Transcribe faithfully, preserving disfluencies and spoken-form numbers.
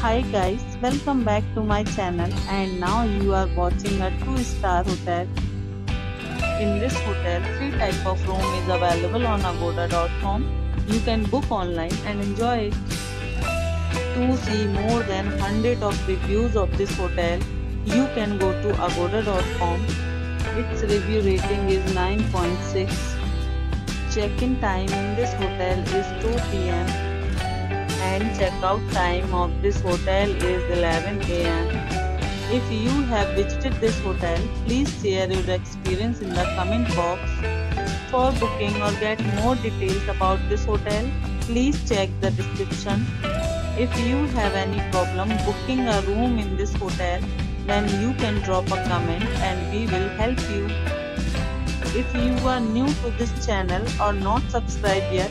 Hi guys, welcome back to my channel, and now you are watching a two star hotel. In this hotel, three type of room is available on Agoda dot com. You can book online and enjoy it. To see more than one hundred of reviews of this hotel, you can go to Agoda dot com. Its review rating is nine point six. Check-in time in this hotel is two P M and check-out time of this hotel is eleven A M If you have visited this hotel, please share your experience in the comment box. For booking or get more details about this hotel, please check the description. If you have any problem booking a room in this hotel, then you can drop a comment and we will help you. If you are new to this channel or not subscribed yet,